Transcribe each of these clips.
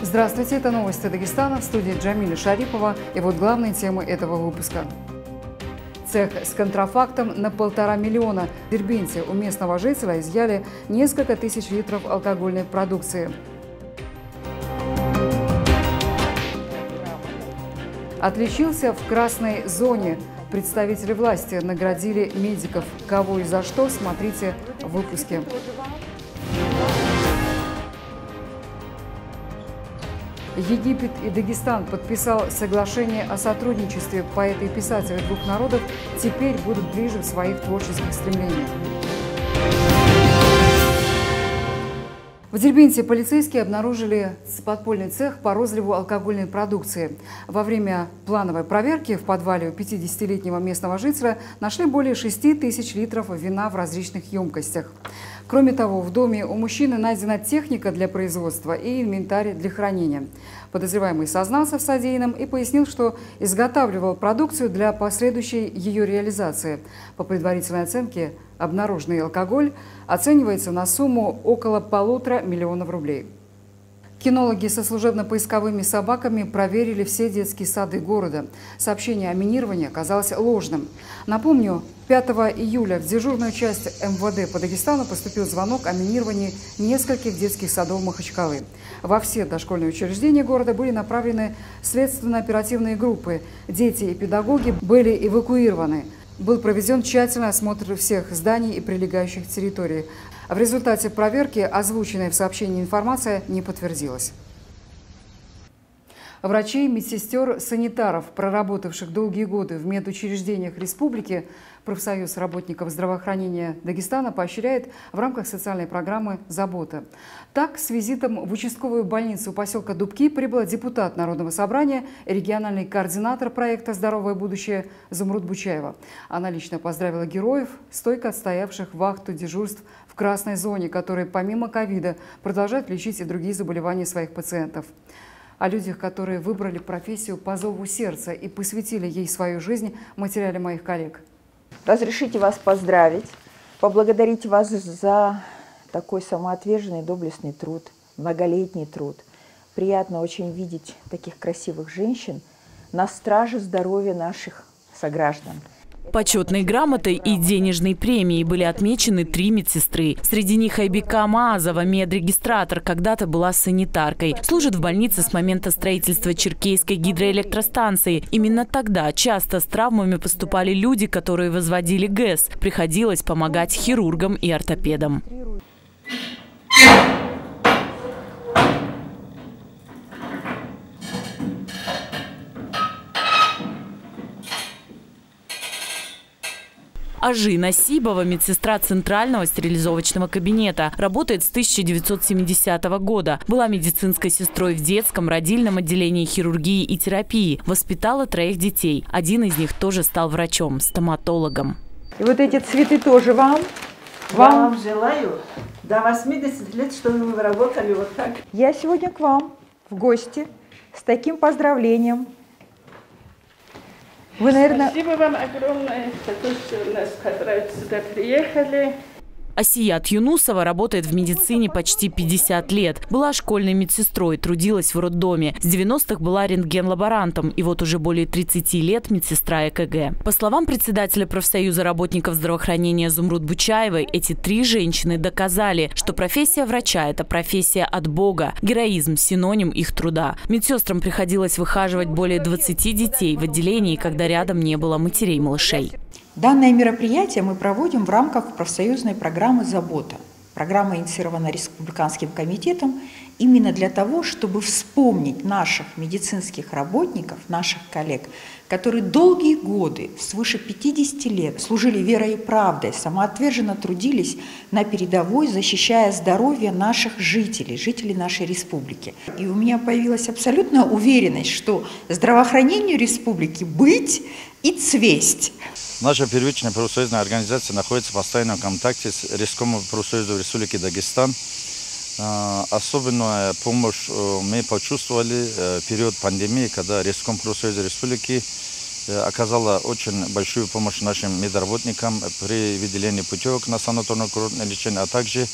Здравствуйте, это новости Дагестана, в студии Джамили Шарипова. И вот главные темы этого выпуска. Цех с контрафактом на 1,5 миллиона. В Дербенте у местного жителя изъяли несколько тысяч литров алкогольной продукции. Отличился в красной зоне. Представители власти наградили медиков. Кого и за что, смотрите в выпуске. Египет и Дагестан подписал соглашение о сотрудничестве. Поэты и писатели двух народов теперь будут ближе в своих творческих стремлениях. В Дербенте полицейские обнаружили подпольный цех по розливу алкогольной продукции. Во время плановой проверки в подвале у 50-летнего местного жителя нашли более 6 тысяч литров вина в различных емкостях. Кроме того, в доме у мужчины найдена техника для производства и инвентарь для хранения. Подозреваемый сознался в содеянном и пояснил, что изготавливал продукцию для последующей ее реализации. По предварительной оценке, обнаруженный алкоголь оценивается на сумму около 1,5 миллиона рублей. Кинологи со служебно-поисковыми собаками проверили все детские сады города. Сообщение о минировании оказалось ложным. Напомню, 5 июля в дежурную часть МВД по Дагестану поступил звонок о минировании нескольких детских садов Махачкалы. Во все дошкольные учреждения города были направлены следственно-оперативные группы. Дети и педагоги были эвакуированы. Был проведен тщательный осмотр всех зданий и прилегающих территорий. В результате проверки озвученная в сообщении информация не подтвердилась. Врачей, медсестер, санитаров, проработавших долгие годы в медучреждениях республики, профсоюз работников здравоохранения Дагестана поощряет в рамках социальной программы «Забота». Так, с визитом в участковую больницу поселка Дубки прибыла депутат Народного собрания, региональный координатор проекта «Здоровое будущее» Зумруд Бучаева. Она лично поздравила героев, стойко отстоявших вахту дежурств в красной зоне, которые помимо ковида продолжают лечить и другие заболевания своих пациентов. О людях, которые выбрали профессию по зову сердца и посвятили ей свою жизнь, в материале моих коллег. Разрешите вас поздравить, поблагодарить вас за такой самоотверженный, доблестный труд, многолетний труд. Приятно очень видеть таких красивых женщин на страже здоровья наших сограждан. Почетной грамотой и денежной премией были отмечены 3 медсестры. Среди них Айбека Маазова, медрегистратор, когда-то была санитаркой. Служит в больнице с момента строительства Черкейской гидроэлектростанции. Именно тогда часто с травмами поступали люди, которые возводили ГЭС. Приходилось помогать хирургам и ортопедам. Ажи Насибова – медсестра Центрального стерилизовочного кабинета. Работает с 1970 года. Была медицинской сестрой в детском родильном отделении хирургии и терапии. Воспитала 3 детей. Один из них тоже стал врачом, стоматологом. И вот эти цветы тоже вам. Я вам желаю до 80 лет, чтобы вы работали вот так. Я сегодня к вам в гости с таким поздравлением. Вы, наверное... Спасибо вам огромное за то, что нас сюда приехали. Асия Тюнусова работает в медицине почти 50 лет. Была школьной медсестрой, трудилась в роддоме. С 90-х была рентген-лаборантом. И вот уже более 30 лет медсестра ЭКГ. По словам председателя профсоюза работников здравоохранения Зумруд Бучаевой, эти 3 женщины доказали, что профессия врача – это профессия от Бога. Героизм – синоним их труда. Медсестрам приходилось выхаживать более 20 детей в отделении, когда рядом не было матерей-малышей. Данное мероприятие мы проводим в рамках профсоюзной программы «Забота». Программа инициирована Республиканским комитетом именно для того, чтобы вспомнить наших медицинских работников, наших коллег, которые долгие годы, свыше 50 лет, служили верой и правдой, самоотверженно трудились на передовой, защищая здоровье наших жителей, жителей нашей республики. И у меня появилась абсолютная уверенность, что здравоохранению республики быть и цвесть. Наша первичная профсоюзная организация находится в постоянном контакте с Реском профсоюзом Республики Дагестан. Особенную помощь мы почувствовали в период пандемии, когда Реском профсоюза Республики оказала очень большую помощь нашим медработникам при выделении путевок на санаторно-курортное лечение, а также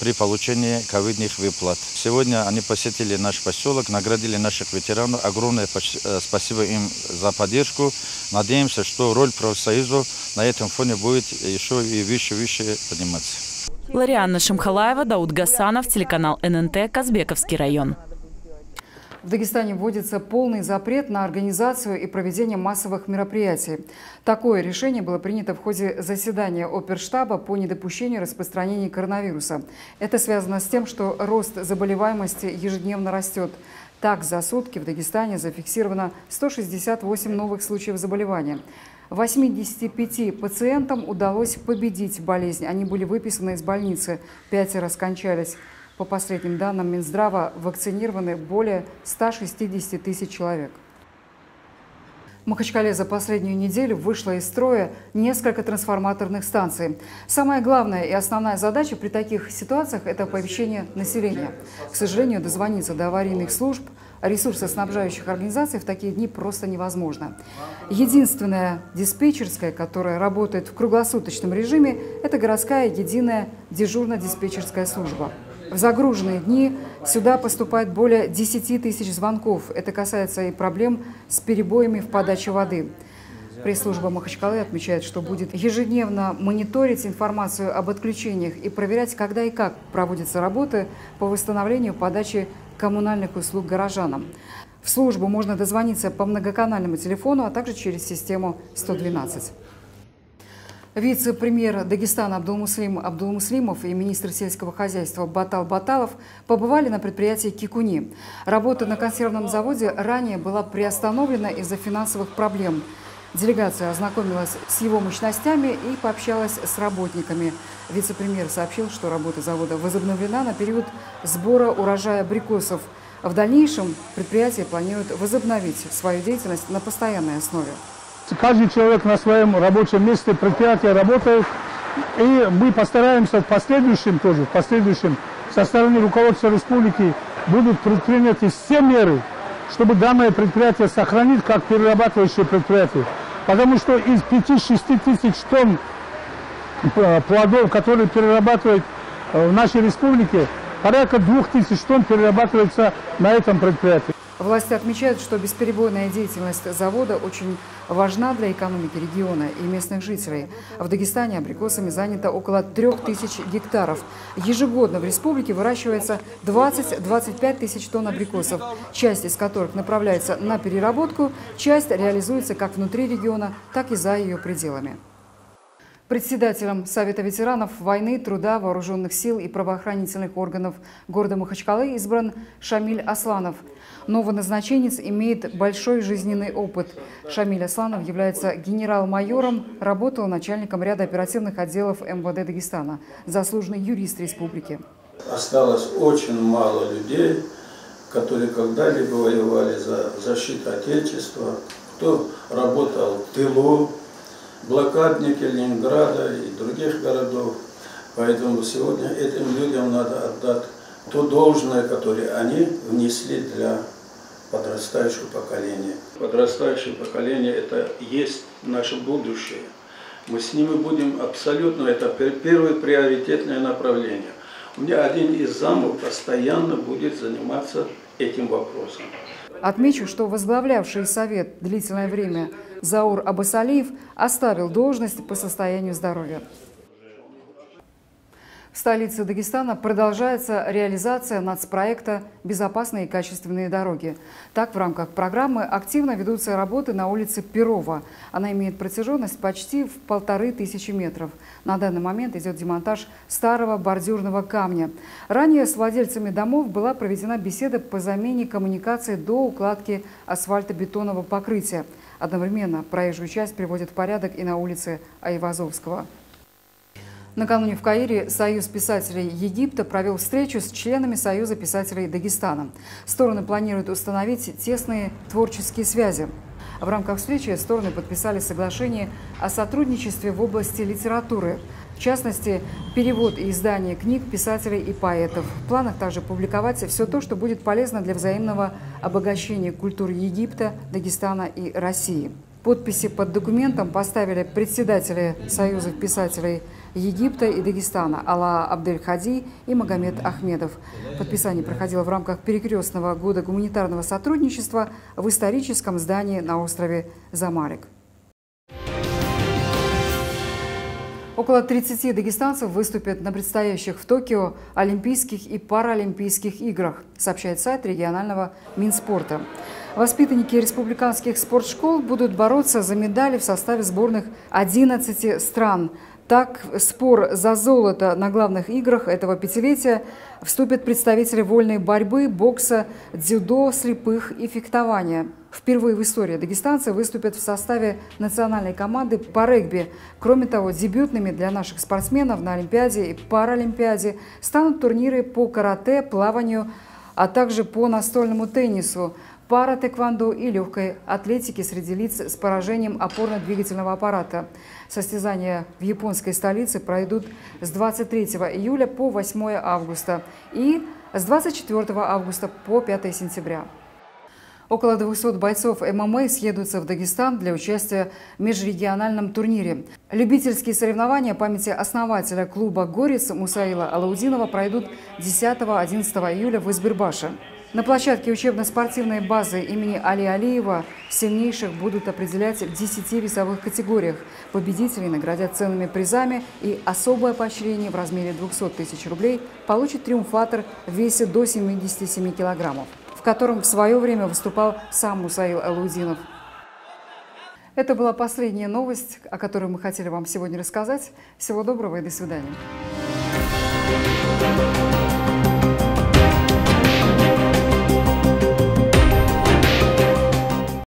при получении ковидных выплат. Сегодня они посетили наш поселок, наградили наших ветеранов. Огромное спасибо им за поддержку. Надеемся, что роль профсоюза на этом фоне будет еще и выше подниматься. Ларианна Шимхалаева, Дауд Гасанов, телеканал ННТ, Казбековский район. В Дагестане вводится полный запрет на организацию и проведение массовых мероприятий. Такое решение было принято в ходе заседания Оперштаба по недопущению распространения коронавируса. Это связано с тем, что рост заболеваемости ежедневно растет. Так, за сутки в Дагестане зафиксировано 168 новых случаев заболевания. 85 пациентам удалось победить болезнь. Они были выписаны из больницы, 5 скончались. По последним данным Минздрава, вакцинированы более 160 тысяч человек. В Махачкале за последнюю неделю вышло из строя несколько трансформаторных станций. Самая главная и основная задача при таких ситуациях – это оповещение населения. К сожалению, дозвониться до аварийных служб, ресурсоснабжающих организаций в такие дни просто невозможно. Единственная диспетчерская, которая работает в круглосуточном режиме – это городская единая дежурно-диспетчерская служба. В загруженные дни сюда поступает более 10 тысяч звонков. Это касается и проблем с перебоями в подаче воды. Пресс-служба Махачкалы отмечает, что будет ежедневно мониторить информацию об отключениях и проверять, когда и как проводятся работы по восстановлению подачи коммунальных услуг горожанам. В службу можно дозвониться по многоканальному телефону, а также через систему 112. Вице-премьер Дагестана Абдулмуслим Абдулмуслимов и министр сельского хозяйства Батал Баталов побывали на предприятии «Кикуни». Работа на консервном заводе ранее была приостановлена из-за финансовых проблем. Делегация ознакомилась с его мощностями и пообщалась с работниками. Вице-премьер сообщил, что работа завода возобновлена на период сбора урожая абрикосов. В дальнейшем предприятие планирует возобновить свою деятельность на постоянной основе. Каждый человек на своем рабочем месте, предприятие работает, и мы постараемся в последующем со стороны руководства республики будут предприняты все меры, чтобы данное предприятие сохранить как перерабатывающее предприятие. Потому что из 5-6 тысяч тонн плодов, которые перерабатывают в нашей республике, порядка 2 тысяч тонн перерабатывается на этом предприятии. Власти отмечают, что бесперебойная деятельность завода очень важна для экономики региона и местных жителей. В Дагестане абрикосами занято около 3000 гектаров. Ежегодно в республике выращивается 20-25 тысяч тонн абрикосов, часть из которых направляется на переработку, часть реализуется как внутри региона, так и за ее пределами. Председателем Совета ветеранов войны, труда, вооруженных сил и правоохранительных органов города Махачкалы избран Шамиль Асланов. Новоназначенец имеет большой жизненный опыт. Шамиль Асланов является генерал-майором, работал начальником ряда оперативных отделов МВД Дагестана, заслуженный юрист республики. Осталось очень мало людей, которые когда-либо воевали за защиту Отечества, кто работал в тылу, блокадники Ленинграда и других городов. Поэтому сегодня этим людям надо отдать то должное, которое они внесли для подрастающего поколения. Подрастающее поколение – это есть наше будущее. Мы с ними будем абсолютно, это первое приоритетное направление. У меня один из замов постоянно будет заниматься этим вопросом. Отмечу, что возглавлявший совет длительное время Заур Абасалиев оставил должность по состоянию здоровья. В столице Дагестана продолжается реализация нацпроекта «Безопасные и качественные дороги». Так, в рамках программы активно ведутся работы на улице Перова. Она имеет протяженность почти в 1500 метров. На данный момент идет демонтаж старого бордюрного камня. Ранее с владельцами домов была проведена беседа по замене коммуникации до укладки асфальтобетонного покрытия. Одновременно проезжую часть приводит в порядок и на улице Айвазовского. Накануне в Каире Союз писателей Египта провел встречу с членами Союза писателей Дагестана. Стороны планируют установить тесные творческие связи. В рамках встречи стороны подписали соглашение о сотрудничестве в области литературы, в частности, перевод и издание книг писателей и поэтов. В планах также публиковать все то, что будет полезно для взаимного обогащения культур Египта, Дагестана и России. Подписи под документом поставили председатели Союзов писателей Египта и Дагестана Алла Абдель-Хади и Магомед Ахмедов. Подписание проходило в рамках перекрестного года гуманитарного сотрудничества в историческом здании на острове Замарик. Около 30 дагестанцев выступят на предстоящих в Токио Олимпийских и Паралимпийских играх, сообщает сайт регионального Минспорта. Воспитанники республиканских спортшкол будут бороться за медали в составе сборных 11 стран. Так, в спор за золото на главных играх этого пятилетия вступят представители вольной борьбы, бокса, дзюдо, слепых и фехтования. Впервые в истории дагестанцы выступят в составе национальной команды по регби. Кроме того, дебютными для наших спортсменов на Олимпиаде и Паралимпиаде станут турниры по карате, плаванию, а также по настольному теннису, пара-тэквондо и легкой атлетики среди лиц с поражением опорно-двигательного аппарата. Состязания в японской столице пройдут с 23 июля по 8 августа и с 24 августа по 5 сентября. Около 200 бойцов ММА съедутся в Дагестан для участия в межрегиональном турнире. Любительские соревнования памяти основателя клуба «Горец» Мусаила Алаудинова пройдут 10-11 июля в Избербаше. На площадке учебно-спортивной базы имени Али Алиева сильнейших будут определять в 10 весовых категориях. Победителей наградят ценными призами, и особое поощрение в размере 200 тысяч рублей получит триумфатор в весе до 77 килограммов, в котором в свое время выступал сам Мусаил Алаудинов. Это была последняя новость, о которой мы хотели вам сегодня рассказать. Всего доброго и до свидания.